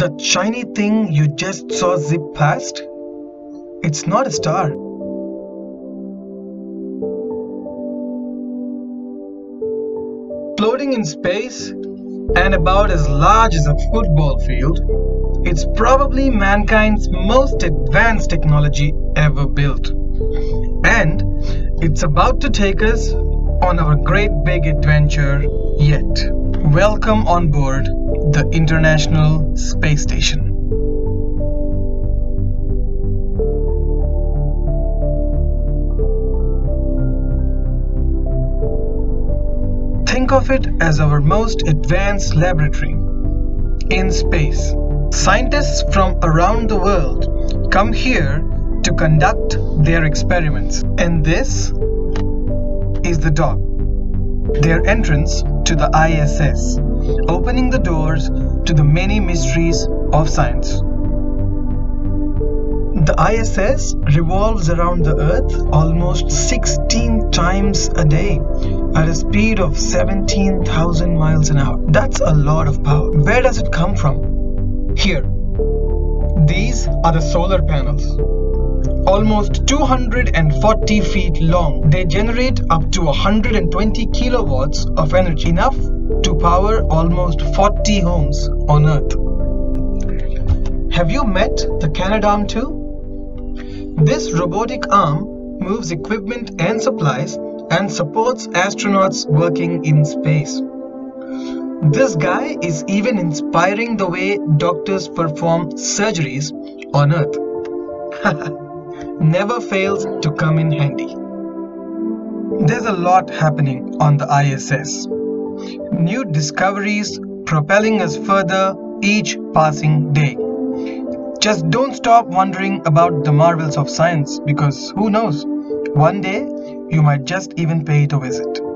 That shiny thing you just saw zip past? It's not a star. Floating in space and about as large as a football field, it's probably mankind's most advanced technology ever built. And it's about to take us on our great big adventure yet. Welcome on board the International Space Station. Think of it as our most advanced laboratory in space. Scientists from around the world come here to conduct their experiments, and this is the dock, their entrance to the ISS, opening the doors to the many mysteries of science. The ISS revolves around the Earth almost 16 times a day at a speed of 17,000 miles an hour. That's a lot of power. Where does it come from? Here. These are the solar panels. Almost 240 feet long, they generate up to 120 kilowatts of energy, enough to power almost 40 homes on Earth. Have you met the Canadarm2? This robotic arm moves equipment and supplies and supports astronauts working in space. This guy is even inspiring the way doctors perform surgeries on Earth. Never fails to come in handy. There's a lot happening on the ISS. New discoveries propelling us further each passing day. Just don't stop wondering about the marvels of science, because who knows, one day you might just even pay it a visit.